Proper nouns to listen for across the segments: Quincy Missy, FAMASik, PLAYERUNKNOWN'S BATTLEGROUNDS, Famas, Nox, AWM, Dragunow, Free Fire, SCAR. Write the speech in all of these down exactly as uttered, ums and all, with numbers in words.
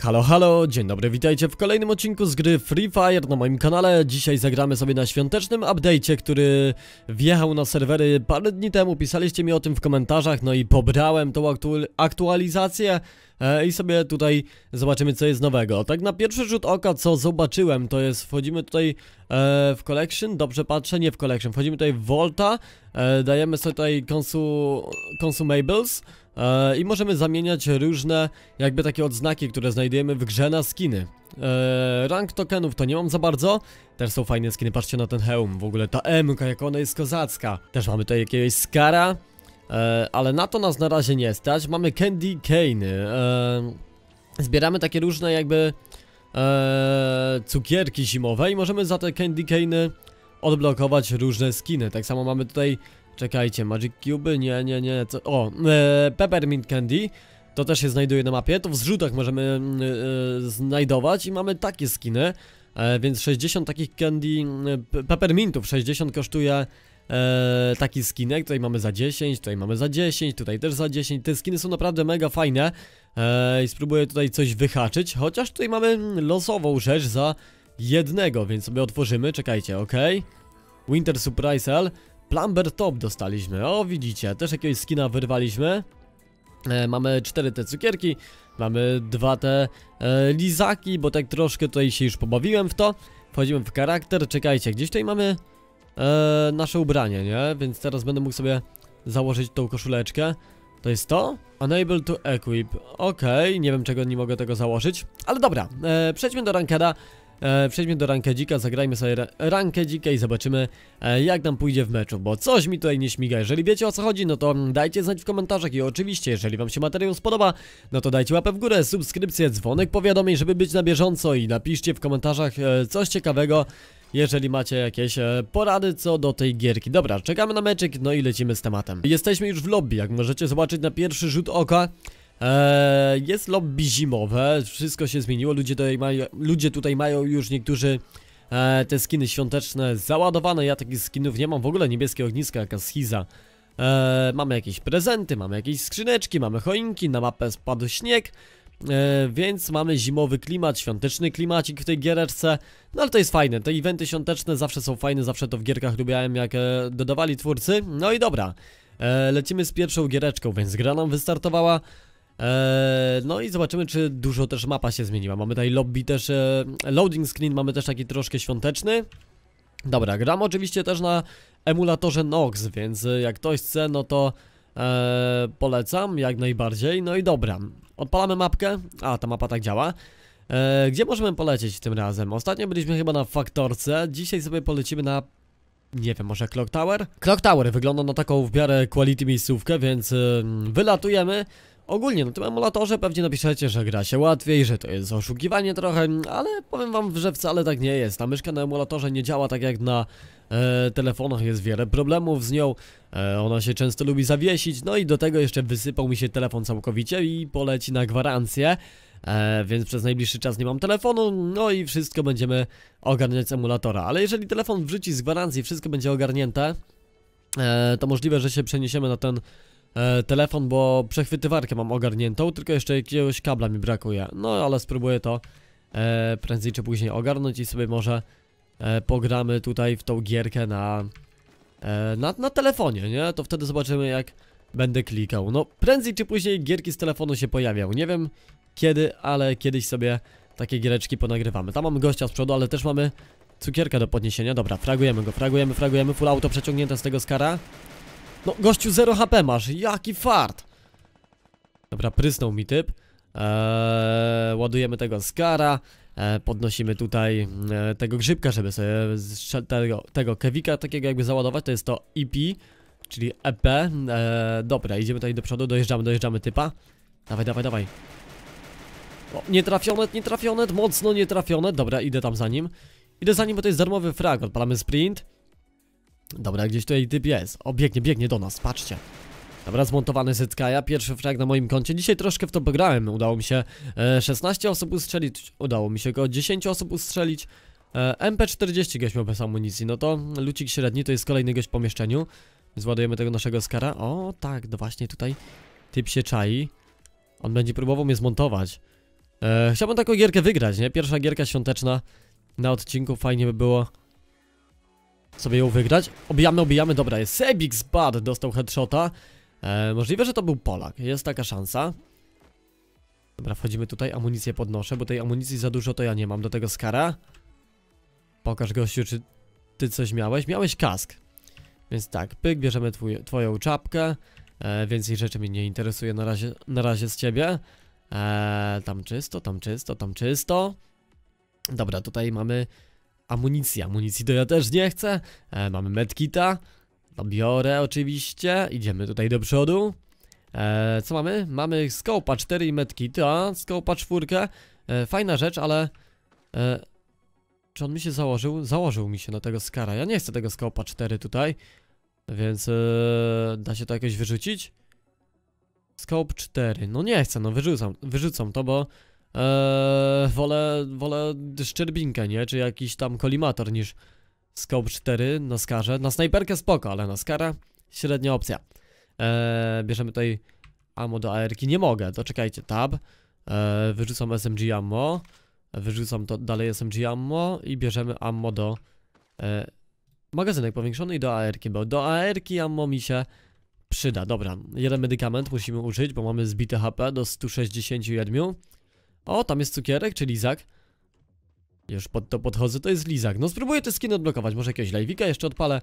Halo, halo, dzień dobry, witajcie w kolejnym odcinku z gry Free Fire na moim kanale. Dzisiaj zagramy sobie na świątecznym update'cie, który wjechał na serwery parę dni temu. Pisaliście mi o tym w komentarzach, no i pobrałem tą aktualizację e, i sobie tutaj zobaczymy, co jest nowego. Tak na pierwszy rzut oka, co zobaczyłem, to jest, wchodzimy tutaj e, w Collection, dobrze patrzę, nie w Collection, wchodzimy tutaj w Volta, e, dajemy sobie tutaj consu, Consumables. I możemy zamieniać różne jakby takie odznaki, które znajdujemy w grze, na skiny. Rank tokenów to nie mam za bardzo. Też są fajne skiny, patrzcie na ten hełm. W ogóle ta M K, jak ona jest kozacka. Też mamy tutaj jakiegoś skara, ale na to nas na razie nie stać. Mamy candy cane. Zbieramy takie różne jakby cukierki zimowe i możemy za te candy cane'y odblokować różne skiny. Tak samo mamy tutaj, czekajcie, Magic Cube, nie, nie, nie, co? O, e, Peppermint Candy, to też się znajduje na mapie, to w zrzutach możemy e, znajdować i mamy takie skiny, e, więc sześćdziesiąt takich candy, e, peppermintów, sześćdziesiąt kosztuje e, taki skinek, tutaj mamy za dziesięć, tutaj mamy za dziesięć, tutaj też za dziesięć, te skiny są naprawdę mega fajne e, i spróbuję tutaj coś wyhaczyć, chociaż tutaj mamy losową rzecz za jednego, więc sobie otworzymy, czekajcie, ok, Winter Surprise L. Plumber Top dostaliśmy, o widzicie, też jakiegoś skina wyrwaliśmy. e, Mamy cztery te cukierki, mamy dwa te e, lizaki, bo tak troszkę tutaj się już pobawiłem w to. Wchodzimy w charakter, czekajcie, gdzieś tutaj mamy e, nasze ubranie, nie? Więc teraz będę mógł sobie założyć tą koszuleczkę. To jest to? Unable to equip, okej, okay, nie wiem czego nie mogę tego założyć. Ale dobra, e, przejdźmy do rankeda. E, przejdźmy do rankedzika, zagrajmy sobie ra rankedzika i zobaczymy e, jak nam pójdzie w meczu, bo coś mi tutaj nie śmiga. Jeżeli wiecie o co chodzi, no to dajcie znać w komentarzach i oczywiście, jeżeli wam się materiał spodoba, no to dajcie łapę w górę, subskrypcję, dzwonek powiadomień, żeby być na bieżąco i napiszcie w komentarzach e, coś ciekawego, jeżeli macie jakieś e, porady co do tej gierki. Dobra, czekamy na meczyk, no i lecimy z tematem. Jesteśmy już w lobby, jak możecie zobaczyć na pierwszy rzut oka. Eee, jest lobby zimowe, wszystko się zmieniło, ludzie tutaj mają, ludzie tutaj mają już niektórzy e, te skiny świąteczne załadowane, ja takich skinów nie mam, w ogóle niebieskie ogniska, jaka schiza. eee, Mamy jakieś prezenty, mamy jakieś skrzyneczki, mamy choinki, na mapę spadł śnieg, e, więc mamy zimowy klimat, świąteczny klimacik w tej giereczce. No ale to jest fajne, te eventy świąteczne zawsze są fajne, zawsze to w gierkach lubiałem, jak e, dodawali twórcy. No i dobra, e, lecimy z pierwszą giereczką, więc gra nam wystartowała. No i zobaczymy, czy dużo też mapa się zmieniła. Mamy tutaj lobby też, loading screen mamy też taki troszkę świąteczny. Dobra, gram oczywiście też na emulatorze Nox, więc jak ktoś chce, no to e, polecam jak najbardziej. No i dobra, odpalamy mapkę. A, ta mapa tak działa. e, Gdzie możemy polecieć tym razem? Ostatnio byliśmy chyba na Faktorce, dzisiaj sobie polecimy na... nie wiem, może Clock Tower? Clock Tower wygląda na taką w miarę quality miejscówkę, więc y, wylatujemy. Ogólnie na tym emulatorze pewnie napiszecie, że gra się łatwiej, że to jest oszukiwanie trochę, ale powiem wam, że wcale tak nie jest. Ta myszka na emulatorze nie działa tak jak na e, telefonach, jest wiele problemów z nią, e, ona się często lubi zawiesić, no i do tego jeszcze wysypał mi się telefon całkowicie i poleci na gwarancję. E, więc przez najbliższy czas nie mam telefonu, no i wszystko będziemy ogarniać z emulatora. Ale jeżeli telefon wrzuci z gwarancji, wszystko będzie ogarnięte, e, to możliwe, że się przeniesiemy na ten e, telefon, bo przechwytywarkę mam ogarniętą, tylko jeszcze jakiegoś kabla mi brakuje. No ale spróbuję to e, prędzej czy później ogarnąć i sobie może e, pogramy tutaj w tą gierkę na, e, na, na telefonie, nie? To wtedy zobaczymy, jak będę klikał. No prędzej czy później gierki z telefonu się pojawią, nie wiem kiedy, ale kiedyś sobie takie giereczki ponagrywamy. Tam mamy gościa z przodu, ale też mamy cukierka do podniesienia. Dobra, fragujemy go, fragujemy, fragujemy. Full auto przeciągnięte z tego skara. No, gościu zero H P masz, jaki fart. Dobra, prysnął mi typ. Eee, ładujemy tego skara. Eee, podnosimy tutaj e, tego grzybka, żeby sobie tego, tego kewika takiego jakby załadować. To jest to E P, czyli E P. Eee, dobra, idziemy tutaj do przodu, dojeżdżamy, dojeżdżamy typa. Dawaj, dawaj, dawaj. O, nietrafione, nietrafione, mocno nietrafione. Dobra, idę tam za nim. Idę za nim, bo to jest darmowy frag. Odpalamy sprint. Dobra, gdzieś tutaj typ jest. O, biegnie, biegnie do nas, patrzcie. Dobra, zmontowany Z K S, pierwszy frag na moim koncie. Dzisiaj troszkę w to pograłem. Udało mi się e, szesnaście osób ustrzelić. Udało mi się go dziesięć osób ustrzelić. e, M P czterdzieści gość miał bez amunicji. No to lucik średni, to jest kolejny gość w pomieszczeniu. Zładujemy tego naszego skara. O, tak, no właśnie tutaj typ się czai. On będzie próbował mnie zmontować. E, chciałbym taką gierkę wygrać, nie? Pierwsza gierka świąteczna na odcinku, fajnie by było sobie ją wygrać. Obijamy, obijamy, dobra, jest Sebik z Bad, dostał headshota. E, możliwe, że to był Polak, jest taka szansa. Dobra, wchodzimy tutaj, amunicję podnoszę, bo tej amunicji za dużo to ja nie mam. Do tego skara. Pokaż, gościu, czy ty coś miałeś? Miałeś kask. Więc tak, pyk, bierzemy twój, twoją czapkę. E, więcej rzeczy mnie nie interesuje na razie, na razie z ciebie. E, tam czysto, tam czysto, tam czysto. Dobra, tutaj mamy amunicję. Amunicji to ja też nie chcę. E, mamy medkita. To biorę oczywiście. Idziemy tutaj do przodu. E, co mamy? Mamy scope'a cztery i medkity, a scope'a cztery. E, fajna rzecz, ale... E, czy on mi się założył? Założył mi się na tego skara. Ja nie chcę tego scope'a cztery tutaj. Więc e, da się to jakoś wyrzucić? Scope cztery. No nie chcę, no wyrzucam, wyrzucam to, bo e, wolę, wolę szczerbinkę, nie? Czy jakiś tam kolimator niż scope cztery na skarze. Na snajperkę spoko, ale na skara średnia opcja. Eee, bierzemy tutaj ammo do A R ki, nie mogę, to czekajcie, tab. eee, Wyrzucam S M G ammo. Wyrzucam to dalej S M G ammo. I bierzemy ammo do eee, magazynek powiększony i do A R ki, bo do A R ki ammo mi się przyda. Dobra, jeden medykament musimy użyć, bo mamy zbite H P do stu sześćdziesięciu jeden. O, tam jest cukierek, czy lizak? Już pod to podchodzę, to jest lizak. No spróbuję te skiny odblokować, może jakiegoś live'ika jeszcze odpalę, e,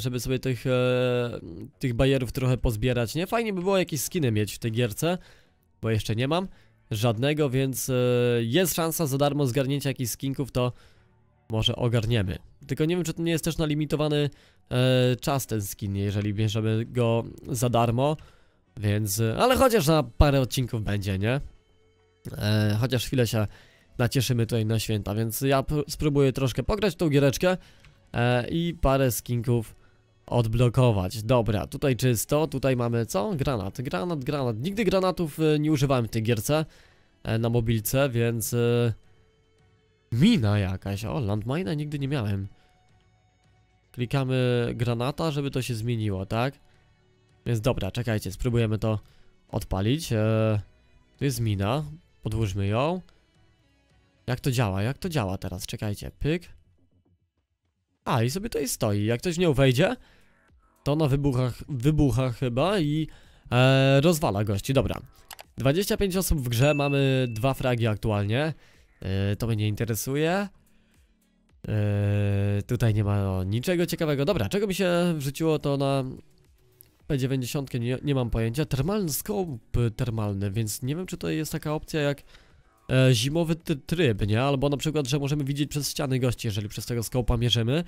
żeby sobie tych, e, tych bajerów trochę pozbierać, nie? Fajnie by było jakieś skiny mieć w tej gierce, bo jeszcze nie mam żadnego, więc e, jest szansa za darmo zgarnięcia jakichś skinków, to może ogarniemy. Tylko nie wiem, czy to nie jest też na limitowany e, czas ten skin, jeżeli bierzemy go za darmo, więc... Ale chociaż na parę odcinków będzie, nie? E, chociaż chwilę się... nacieszymy tutaj na święta, więc ja spróbuję troszkę pograć w tą giereczkę e, i parę skinków odblokować. Dobra, tutaj czysto, tutaj mamy co? Granat, granat, granat. Nigdy granatów e, nie używałem w tej gierce e, na mobilce, więc... E, mina jakaś, o, landmina nigdy nie miałem. Klikamy granata, żeby to się zmieniło, tak? Więc dobra, czekajcie, spróbujemy to odpalić. E, tu jest mina, podłóżmy ją. Jak to działa? Jak to działa teraz? Czekajcie, pyk. A, i sobie tutaj stoi. Jak ktoś w nią wejdzie, to na wybuchach, wybucha chyba i e, rozwala gości. Dobra. dwadzieścia pięć osób w grze, mamy dwa fragi aktualnie. E, to mnie nie interesuje. E, tutaj nie ma no, niczego ciekawego. Dobra, czego mi się wrzuciło to na P dziewięćdziesiąt, nie, nie mam pojęcia. Termalny scope termalny, więc nie wiem, czy to jest taka opcja jak... zimowy tryb, nie? Albo na przykład, że możemy widzieć przez ściany gości, jeżeli przez tego scope'a mierzymy.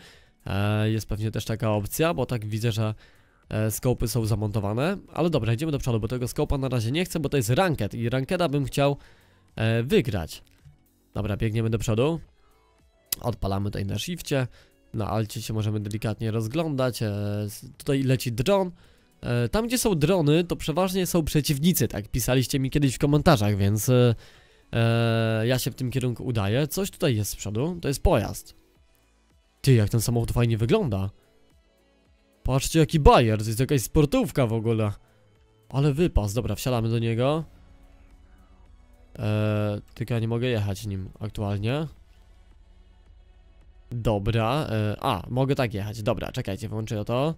e, Jest pewnie też taka opcja, bo tak widzę, że e, scope'y są zamontowane. Ale dobra, idziemy do przodu, bo tego scope'a na razie nie chcę, bo to jest ranked i rankeda bym chciał e, wygrać. Dobra, biegniemy do przodu. Odpalamy tutaj na shifcie. Na alcie się możemy delikatnie rozglądać. e, Tutaj leci dron. e, Tam gdzie są drony, to przeważnie są przeciwnicy, tak? Pisaliście mi kiedyś w komentarzach, więc... E, Eee, ja się w tym kierunku udaję. Coś tutaj jest z przodu, to jest pojazd. Ty, jak ten samochód fajnie wygląda. Patrzcie jaki bajer, to jest jakaś sportówka w ogóle. Ale wypas, dobra, wsiadamy do niego. eee, Tylko ja nie mogę jechać nim aktualnie. Dobra, eee, a, mogę tak jechać, dobra, czekajcie, włączę to.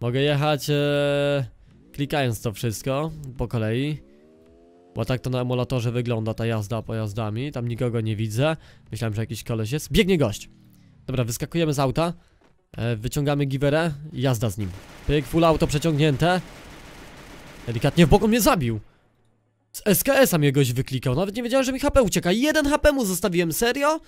Mogę jechać eee, klikając to wszystko po kolei. Bo tak to na emulatorze wygląda ta jazda pojazdami. Tam nikogo nie widzę. Myślałem, że jakiś koleś jest. Biegnie gość. Dobra, wyskakujemy z auta. e, Wyciągamy giwerę i jazda z nim. Pyk, full auto przeciągnięte. Delikatnie w boku mnie zabił. Z S K S-a mnie gość wyklikał. Nawet nie wiedziałem, że mi H P ucieka. Jeden H P mu zostawiłem, serio?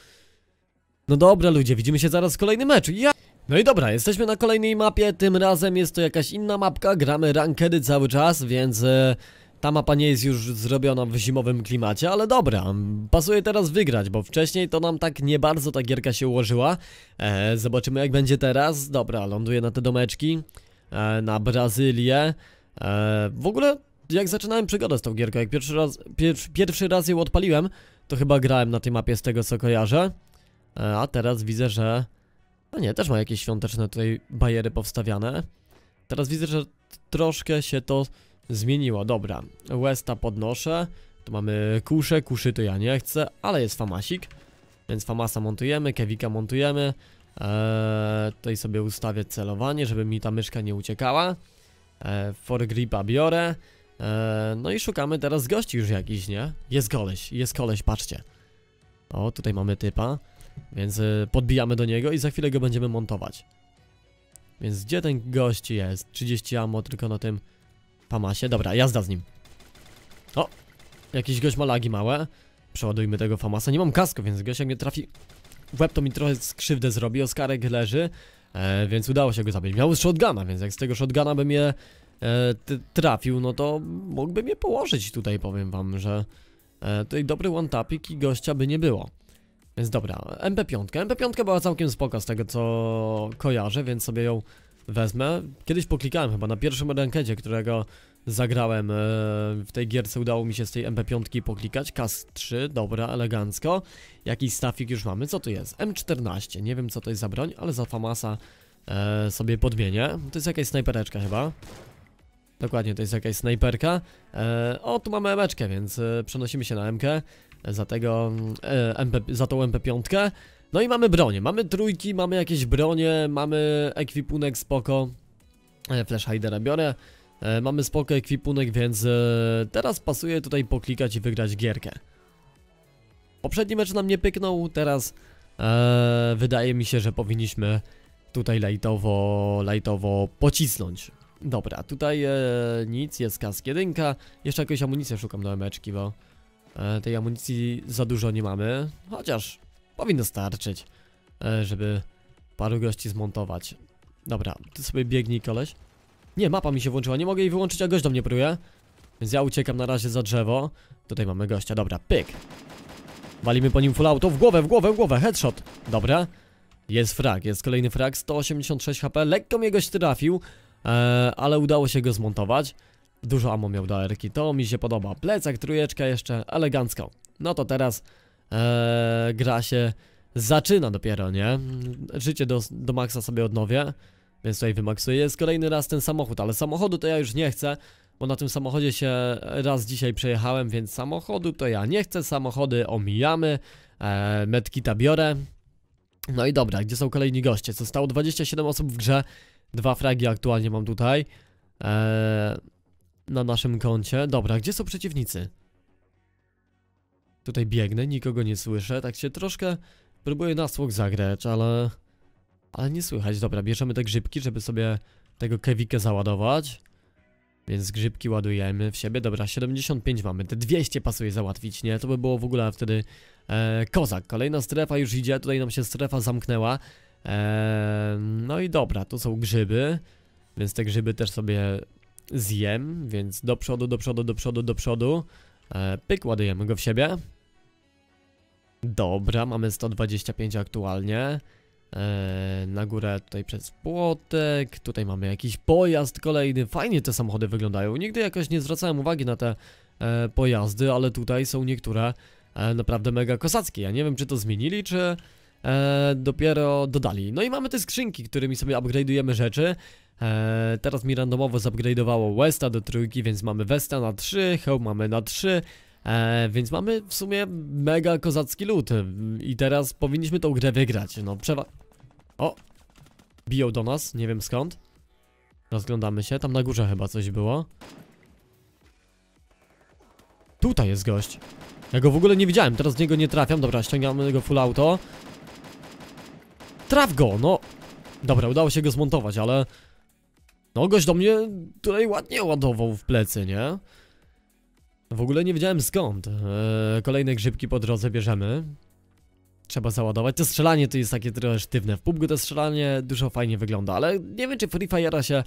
No dobra ludzie, widzimy się zaraz w kolejnym meczu. Ja... No i dobra, jesteśmy na kolejnej mapie. Tym razem jest to jakaś inna mapka. Gramy rankedy cały czas, więc... E... Ta mapa nie jest już zrobiona w zimowym klimacie, ale dobra, pasuje teraz wygrać, bo wcześniej to nam tak nie bardzo ta gierka się ułożyła. e, Zobaczymy jak będzie teraz. Dobra, ląduję na te domeczki, e, na Brazylię. e, W ogóle jak zaczynałem przygodę z tą gierką, jak pierwszy raz, pier, pierwszy raz ją odpaliłem, to chyba grałem na tej mapie z tego co kojarzę. e, A teraz widzę, że... No nie, też ma jakieś świąteczne tutaj bajery powstawiane. Teraz widzę, że troszkę się to zmieniło, dobra. Westa podnoszę. Tu mamy kuszę, kuszy to ja nie chcę, ale jest famasik. Więc famasa montujemy, kewika montujemy. Eee, tutaj sobie ustawię celowanie, żeby mi ta myszka nie uciekała. eee, Foregripa biorę. eee, No i szukamy teraz gości już jakiś, nie? Jest koleś, jest koleś, patrzcie. O, tutaj mamy typa. Więc y, podbijamy do niego i za chwilę go będziemy montować. Więc gdzie ten gość jest? trzydzieści ammo tylko na tym famasie, dobra, jazda z nim. O, jakiś gość ma lagi małe. Przeładujmy tego famasa, nie mam kasku, więc gość jak mnie trafi w łeb, to mi trochę skrzywdę zrobi, Oskarek leży, e, więc udało się go zabić. Miał shotguna, więc jak z tego shotguna bym je e, trafił, no to mógłbym je położyć tutaj, powiem wam, że e, tutaj dobry one-tapik i gościa by nie było. Więc dobra, M P pięć. M P pięć była całkiem spoko z tego co kojarzę, więc sobie ją wezmę. Kiedyś poklikałem chyba na pierwszym rankedzie, którego zagrałem e, w tej gierce, udało mi się z tej M P pięć poklikać. Kas trzy, dobra, elegancko. Jakiś stafik już mamy, co tu jest? M czternaście, nie wiem co to jest za broń, ale za famasa e, sobie podmienię. To jest jakaś snajpereczka chyba. Dokładnie, to jest jakaś snajperka. e, O, tu mamy emeczkę, więc e, przenosimy się na emkę. Za tego, e, MP, za tą M P pięć. No i mamy bronie, mamy trójki, mamy jakieś bronie, mamy ekwipunek spoko. e, Flash hidera biorę. E, mamy spoko ekwipunek, więc e, teraz pasuje tutaj poklikać i wygrać gierkę. Poprzedni mecz nam nie pyknął, teraz e, wydaje mi się, że powinniśmy tutaj lajtowo, lajtowo pocisnąć. Dobra, tutaj e, nic, jest kask jedynka. Jeszcze jakąś amunicję szukam do emeczki, bo e, tej amunicji za dużo nie mamy. Chociaż powinno starczyć, e, żeby paru gości zmontować. Dobra, ty sobie biegnij koleś. Nie, mapa mi się włączyła, nie mogę jej wyłączyć, a gość do mnie pruje. Więc ja uciekam na razie za drzewo. Tutaj mamy gościa, dobra, pyk. Walimy po nim full auto, w głowę, w głowę, w głowę, headshot. Dobra, jest frag, jest kolejny frag, sto osiemdziesiąt sześć H P, lekko mnie gość trafił, ee, ale udało się go zmontować. Dużo ammo miał do erki, to mi się podoba. Plecak, trójeczka jeszcze, elegancko. No to teraz ee, gra się zaczyna dopiero, nie? Życie do, do maksa sobie odnowię. Więc tutaj wymaksuję, jest kolejny raz ten samochód, ale samochodu to ja już nie chcę, bo na tym samochodzie się raz dzisiaj przejechałem, więc samochodu to ja nie chcę, samochody omijamy, eee, medkita biorę. No i dobra, gdzie są kolejni goście? Zostało dwadzieścia siedem osób w grze, dwa fragi aktualnie mam tutaj, eee, na naszym koncie. Dobra, gdzie są przeciwnicy? Tutaj biegnę, nikogo nie słyszę, tak się troszkę próbuję na słuch zagrać, ale... Ale nie słychać, dobra, bierzemy te grzybki, żeby sobie tego kewikę załadować. Więc grzybki ładujemy w siebie, dobra, siedemdziesiąt pięć mamy, te dwieście pasuje załatwić, nie? To by było w ogóle wtedy e, kozak. Kolejna strefa już idzie, tutaj nam się strefa zamknęła. e, No i dobra, tu są grzyby, więc te grzyby też sobie zjem, więc do przodu, do przodu, do przodu, do przodu. e, Pyk, ładujemy go w siebie. Dobra, mamy sto dwadzieścia pięć aktualnie. Na górę tutaj przez płotek. Tutaj mamy jakiś pojazd kolejny. Fajnie te samochody wyglądają. Nigdy jakoś nie zwracałem uwagi na te e, pojazdy, ale tutaj są niektóre e, naprawdę mega kosackie. Ja nie wiem, czy to zmienili, czy e, dopiero dodali. No i mamy te skrzynki, którymi sobie upgrade'ujemy rzeczy. e, Teraz mi randomowo zupgrade'owało Westa do trójki, więc mamy Westa na trzy, Hełm mamy na trzy. E, więc mamy w sumie mega kozacki loot. I teraz powinniśmy tą grę wygrać. No przewa... O! Biją do nas, nie wiem skąd. Rozglądamy się, tam na górze chyba coś było. Tutaj jest gość. Ja go w ogóle nie widziałem, teraz z niego nie trafiam. Dobra, ściągamy go full auto. Traf go, no! Dobra, udało się go zmontować, ale... No gość do mnie tutaj ładnie ładował w plecy, nie? W ogóle nie wiedziałem skąd. eee, Kolejne grzybki po drodze bierzemy. Trzeba załadować. To strzelanie to jest takie trochę sztywne. W PUBG to strzelanie dużo fajnie wygląda, ale nie wiem, czy Free Fire'a się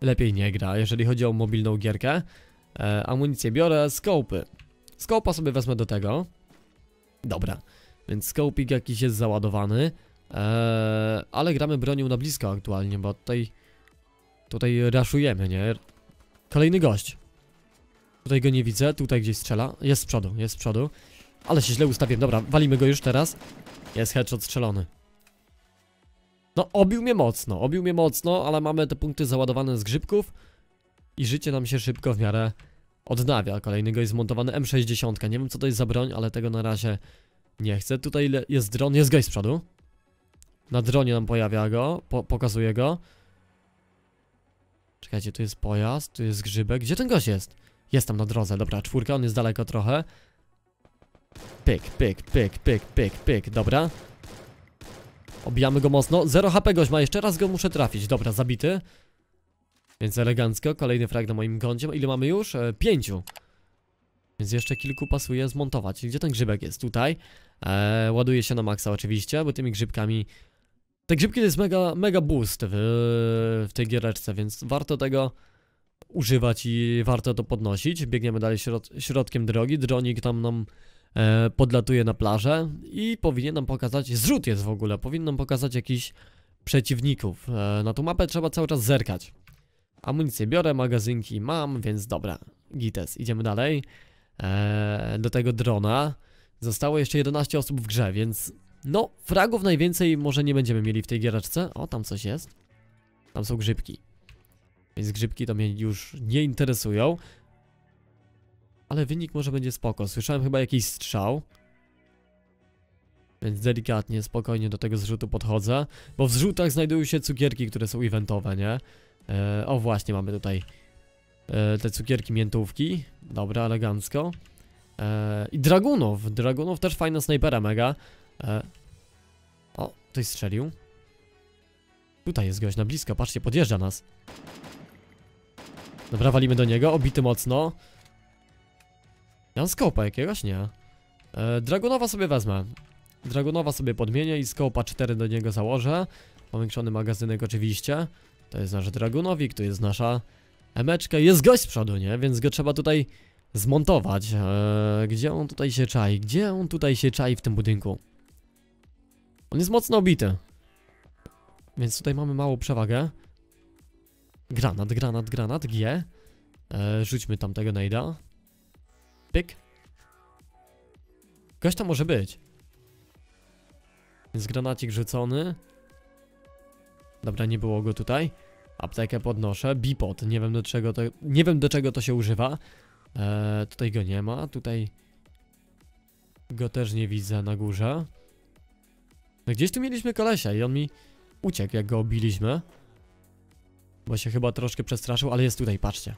lepiej nie gra, jeżeli chodzi o mobilną gierkę. eee, Amunicję biorę, skopy. Skopa sobie wezmę do tego. Dobra, więc skopik jakiś jest załadowany. eee, Ale gramy bronią na blisko aktualnie, bo tutaj Tutaj raszujemy, nie? Kolejny gość. Tutaj go nie widzę, tutaj gdzieś strzela. Jest z przodu, jest z przodu. Ale się źle ustawiłem, dobra, walimy go już teraz. Jest headshot strzelony. No, obił mnie mocno, obił mnie mocno, ale mamy te punkty załadowane z grzybków. i życie nam się szybko w miarę odnawia. Kolejnego jest zmontowany M sześćdziesiąt. Nie wiem, co to jest za broń, ale tego na razie nie chcę. Tutaj jest dron, jest gość z przodu. Na dronie nam pojawia go, po pokazuje go. Czekajcie, tu jest pojazd, tu jest grzybek. Gdzie ten gość jest? Jest tam na drodze, dobra, czwórka, on jest daleko trochę. Pyk, pyk, pyk, pyk, pyk, pyk, dobra. Obijamy go mocno, zero H P gość ma, jeszcze raz go muszę trafić, dobra, zabity. Więc elegancko, kolejny frag na moim koncie, ile mamy już? E, pięciu. Więc jeszcze kilku pasuje zmontować. Gdzie ten grzybek jest? Tutaj. E, ładuje się na maksa oczywiście, bo tymi grzybkami... Te grzybki to jest mega, mega boost w, w tej giereczce, więc warto tego używać i warto to podnosić. Biegniemy dalej środ, środkiem drogi, dronik tam nam e, podlatuje na plażę i powinien nam pokazać, zrzut jest w ogóle, powinien nam pokazać jakichś przeciwników. E, na tą mapę trzeba cały czas zerkać. Amunicję biorę, magazynki mam, więc dobra, gites, idziemy dalej. E, do tego drona zostało jeszcze jedenaście osób w grze, więc... No, fragów najwięcej może nie będziemy mieli w tej giereczce. O, tam coś jest. Tam są grzybki. Więc grzybki to mnie już nie interesują. Ale wynik może będzie spoko. Słyszałem chyba jakiś strzał. Więc delikatnie, spokojnie do tego zrzutu podchodzę. Bo w zrzutach znajdują się cukierki, które są eventowe, nie? E, o, właśnie mamy tutaj e, te cukierki miętówki. Dobra, elegancko. E, I Dragunow. Dragunow też fajna snajpera mega. E... O, ktoś strzelił. Tutaj jest gość na blisko, patrzcie, podjeżdża nas. Dobra, walimy do niego, obity mocno. Ja mam skopa jakiegoś? Nie. e, Dragunowa sobie wezmę. Dragunowa sobie podmienię i skopa cztery do niego założę. Powiększony magazynek oczywiście. To jest nasz Dragunowik, tu jest nasza emeczka. Jest gość z przodu, nie? Więc go trzeba tutaj zmontować. Eee, gdzie on tutaj się czai? Gdzie on tutaj się czai w tym budynku? On jest mocno obity. Więc tutaj mamy małą przewagę. Granat, granat, granat, G. Eee, rzućmy tam tego nade'a. Pyk. Gość tam może być. Więc granacik rzucony. Dobra, nie było go tutaj. Aptekę podnoszę. Bipod, nie wiem do czego to, nie wiem do czego to się używa. Eee, tutaj go nie ma, tutaj go też nie widzę na górze. No gdzieś tu mieliśmy kolesia i on mi uciekł, jak go obiliśmy. Bo się chyba troszkę przestraszył, ale jest tutaj, patrzcie.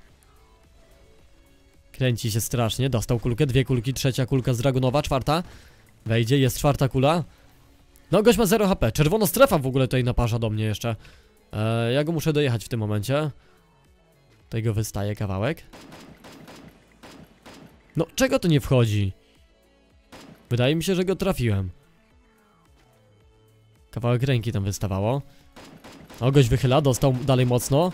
Kręci się strasznie, dostał kulkę, dwie kulki, trzecia kulka z Dragunowa, czwarta. Wejdzie, jest czwarta kula. No gość ma zero H P, czerwona strefa w ogóle tutaj naparza do mnie jeszcze. eee, Ja go muszę dojechać w tym momencie. Tutaj go wystaje kawałek. No, czego to nie wchodzi? Wydaje mi się, że go trafiłem. Kawałek ręki tam wystawało. O, gość wychyla, dostał dalej mocno.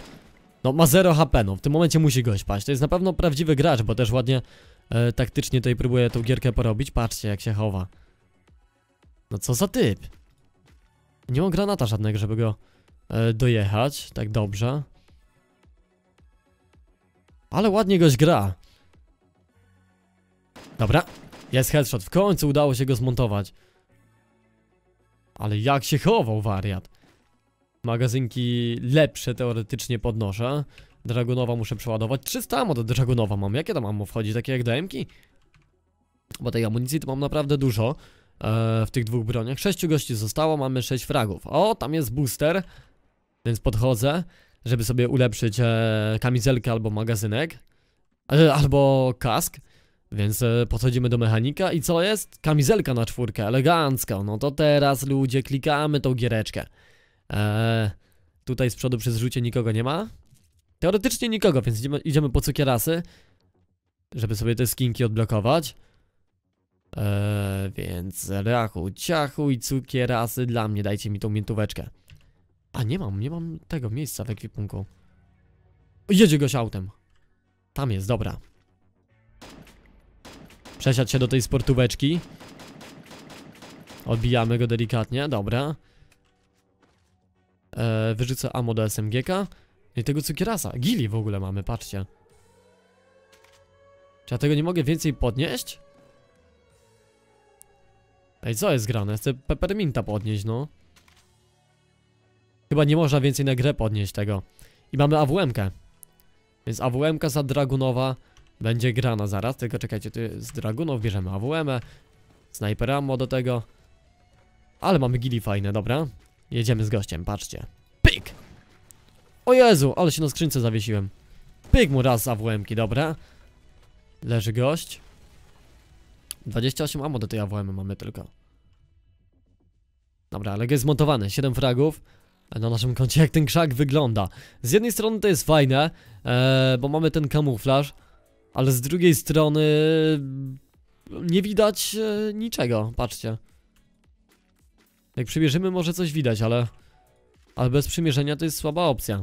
No, ma zero H P, no, w tym momencie musi gość paść. To jest na pewno prawdziwy gracz, bo też ładnie e, taktycznie tutaj próbuje tą gierkę porobić. Patrzcie, jak się chowa. No, co za typ. Nie ma granata żadnego, żeby go e, dojechać, tak dobrze. Ale ładnie gość gra. Dobra, jest headshot, w końcu udało się go zmontować. Ale jak się chował wariat. Magazynki lepsze teoretycznie podnoszę. Dragunowa muszę przeładować, trzysta ammo do Dragunowa mam, jakie tam ammo wchodzi, takie jak D M ki? Bo tej amunicji to mam naprawdę dużo. eee, W tych dwóch broniach, sześciu gości zostało, mamy sześć fragów. O, tam jest booster. Więc podchodzę, żeby sobie ulepszyć e, kamizelkę albo magazynek. e, Albo kask. Więc podchodzimy do mechanika i co jest? Kamizelka na czwórkę, elegancka. No to teraz ludzie, klikamy tą giereczkę. eee, Tutaj z przodu przy zrzucie nikogo nie ma. Teoretycznie nikogo, więc idziemy, idziemy po cukierasy, żeby sobie te skinki odblokować. eee, Więc rachu, ciachu i cukierasy dla mnie, dajcie mi tą miętóweczkę. A nie mam, nie mam tego miejsca w ekwipunku. Jedzie goś autem. Tam jest, dobra. Przesiadł się do tej sportóweczki. Odbijamy go delikatnie, dobra. eee, Wyrzucę ammo do S M G ka. I tego cukierasa, gili w ogóle mamy, patrzcie. Czy ja tego nie mogę więcej podnieść? Ej, co jest grane? Chcę pepperminta podnieść, no. Chyba nie można więcej na grę podnieść tego. I mamy A W M kę. Więc A W M-ka za Dragunowa będzie grana zaraz, tylko czekajcie, tu z Dragunow bierzemy A W M-ę, Sniper ammo do tego. Ale mamy gili fajne, dobra. Jedziemy z gościem, patrzcie. Pyk! O Jezu, ale się na skrzynce zawiesiłem. Pyk mu raz z A W M-ki, dobra. Leży gość. dwadzieścia osiem ammo do tej A W M-y mamy tylko. Dobra, ale jest zmontowany, siedem fragów. Na naszym koncie jak ten krzak wygląda. Z jednej strony to jest fajne, e, bo mamy ten kamuflaż. Ale z drugiej strony nie widać e, niczego, patrzcie. Jak przymierzymy, może coś widać, ale Ale bez przymierzenia to jest słaba opcja.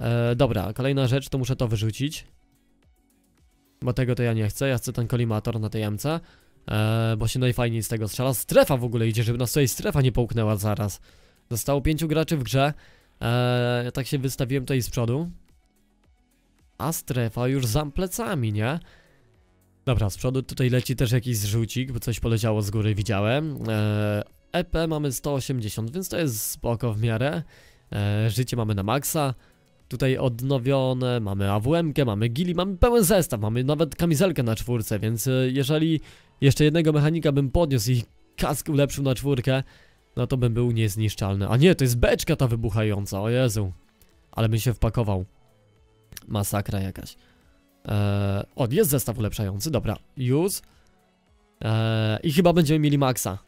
e, Dobra, kolejna rzecz, to muszę to wyrzucić, bo tego to ja nie chcę, ja chcę ten kolimator na tej M C, e, bo się najfajniej z tego strzela. Strefa w ogóle idzie, żeby nas tutaj strefa nie połknęła zaraz. Zostało pięciu graczy w grze. eee, Ja tak się wystawiłem tutaj z przodu, a strefa już za plecami, nie? Dobra, z przodu tutaj leci też jakiś zrzucik, bo coś poleciało z góry, widziałem. eee, E P mamy sto osiemdziesiąt, więc to jest spoko w miarę. eee, Życie mamy na maksa. Tutaj odnowione, mamy A W M-kę, mamy gili, mamy pełen zestaw, mamy nawet kamizelkę na czwórce, więc jeżeli jeszcze jednego mechanika bym podniósł i kask ulepszył na czwórkę, no to bym był niezniszczalny. A nie, to jest beczka ta wybuchająca, o Jezu. Ale bym się wpakował. Masakra jakaś. eee, O, jest zestaw ulepszający, dobra. Use. eee, I chyba będziemy mieli maksa.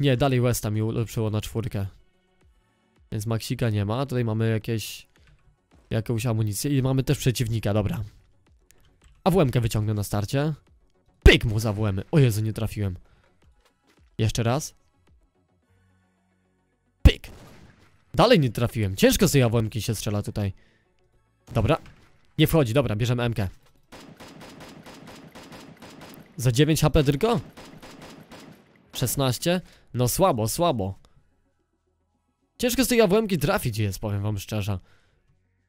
Nie, dalej Westa mi ulepszyło na czwórkę, więc maksika nie ma. Tutaj mamy jakieś Jakąś amunicję i mamy też przeciwnika, dobra. A W M-kę wyciągnę na starcie. Pyk mu z A W M-y, o Jezu, nie trafiłem. Jeszcze raz. Dalej nie trafiłem, ciężko z tej A W M-ki się strzela tutaj. Dobra, nie wchodzi, dobra, bierzemy M-kę. Za dziewięć H P tylko? szesnaście? No słabo, słabo. Ciężko z tej A W M-ki trafić jest, powiem wam szczerze.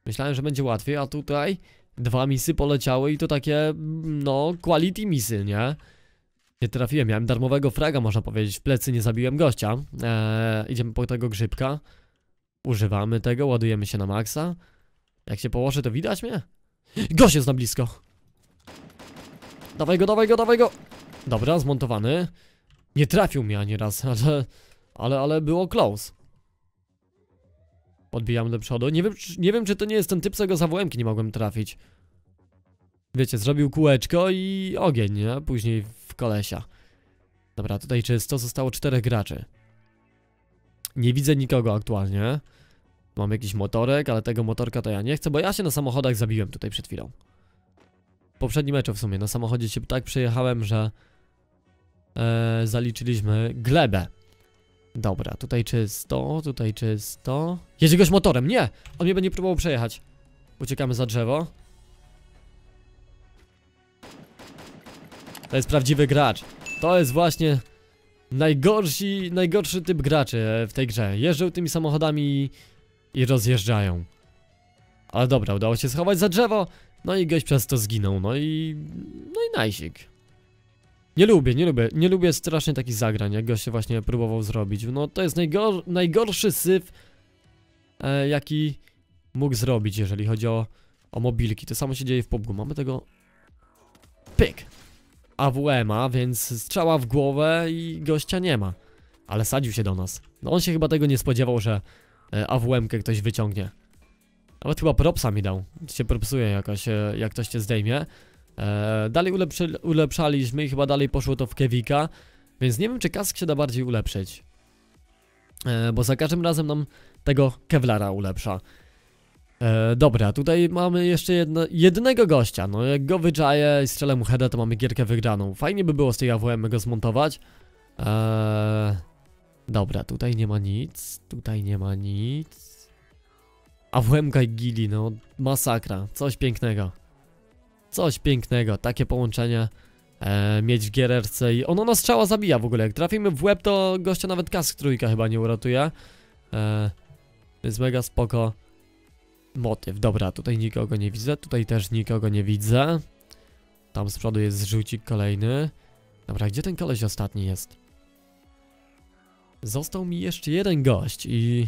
Myślałem, że będzie łatwiej, a tutaj dwa misy poleciały i to takie, no, quality misy, nie? Nie trafiłem, miałem darmowego fraga, można powiedzieć. W plecy nie zabiłem gościa. eee, Idziemy po tego grzybka. Używamy tego, ładujemy się na maksa. Jak się położę, to widać mnie? Gość jest na blisko. Dawaj go, dawaj go, dawaj go. Dobra, zmontowany. Nie trafił mnie ani raz, ale Ale, ale było close. Podbijam do przodu, nie wiem, nie wiem, czy to nie jest ten typ, co go za A W M-ki nie mogłem trafić. Wiecie, zrobił kółeczko i ogień, nie? Później w kolesia. Dobra, tutaj czysto, zostało czterech graczy. Nie widzę nikogo aktualnie. Mam jakiś motorek, ale tego motorka to ja nie chcę, bo ja się na samochodach zabiłem tutaj przed chwilą. W poprzednim meczu w sumie na samochodzie się tak przejechałem, że e, zaliczyliśmy glebę. Dobra, tutaj czysto, tutaj czysto. Jedzie goś motorem, nie! On mnie będzie próbował przejechać. Uciekamy za drzewo. To jest prawdziwy gracz. To jest właśnie najgorsi, najgorszy typ graczy w tej grze. Jeżdżą tymi samochodami i rozjeżdżają. Ale dobra, udało się schować za drzewo. No i gość przez to zginął. No i... no i najsik. Nie lubię, nie lubię, nie lubię strasznie takich zagrań, jak gość się właśnie próbował zrobić. No to jest najgor, najgorszy syf, e, jaki mógł zrobić, jeżeli chodzi o, o mobilki. To samo się dzieje w P U B G. Mamy tego... pyk! A W M-a, więc strzała w głowę i gościa nie ma. Ale sadził się do nas. No on się chyba tego nie spodziewał, że A W M-kę ktoś wyciągnie. Nawet chyba propsa mi dał. Się propsuje jakoś, jak ktoś cię zdejmie. eee, Dalej ulepszy, ulepszaliśmy i chyba dalej poszło to w Kevika. Więc nie wiem, czy kask się da bardziej ulepszyć, eee, bo za każdym razem nam tego Kevlara ulepsza. E, dobra, tutaj mamy jeszcze jedno, jednego gościa. No jak go wyczaję i strzelę mu heada, to mamy gierkę wygraną. Fajnie by było z tej A W M go zmontować. e, Dobra, tutaj nie ma nic. Tutaj nie ma nic. A W M-ka i gili, no masakra, coś pięknego. Coś pięknego, takie połączenie e, mieć w gierce. I ono nas strzała zabija w ogóle. Jak trafimy w łeb, to gościa nawet kask trójka chyba nie uratuje. e, Jest mega spoko motyw. Dobra, tutaj nikogo nie widzę, tutaj też nikogo nie widzę. Tam z przodu jest żółcik kolejny. Dobra, gdzie ten koleś ostatni jest? Został mi jeszcze jeden gość i...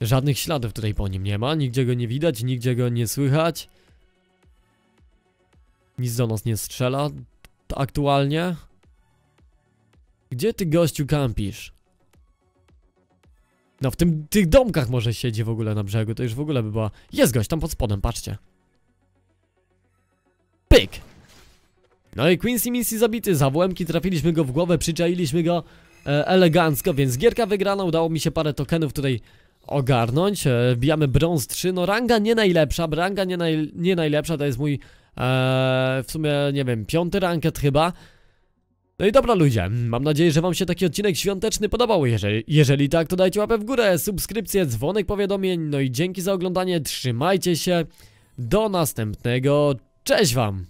Żadnych śladów tutaj po nim nie ma, nigdzie go nie widać, nigdzie go nie słychać. Nic do nas nie strzela aktualnie. Gdzie ty, gościu, kampisz? No w tym, tych domkach może siedzi w ogóle na brzegu, to już w ogóle by była... Jest gość tam pod spodem, patrzcie. Pyk! No i Quincy Missy zabity, za A W M-ki trafiliśmy go w głowę, przyczailiśmy go e, elegancko, więc gierka wygrana, udało mi się parę tokenów tutaj ogarnąć. E, wbijamy brąz trzy, no ranga nie najlepsza, ranga nie, naj, nie najlepsza, to jest mój... E, w sumie, nie wiem, piąty ranket chyba. No i dobra ludzie, mam nadzieję, że wam się taki odcinek świąteczny podobał, jeżeli, jeżeli tak, to dajcie łapę w górę, subskrypcję, dzwonek powiadomień, no i dzięki za oglądanie, trzymajcie się, do następnego, cześć wam!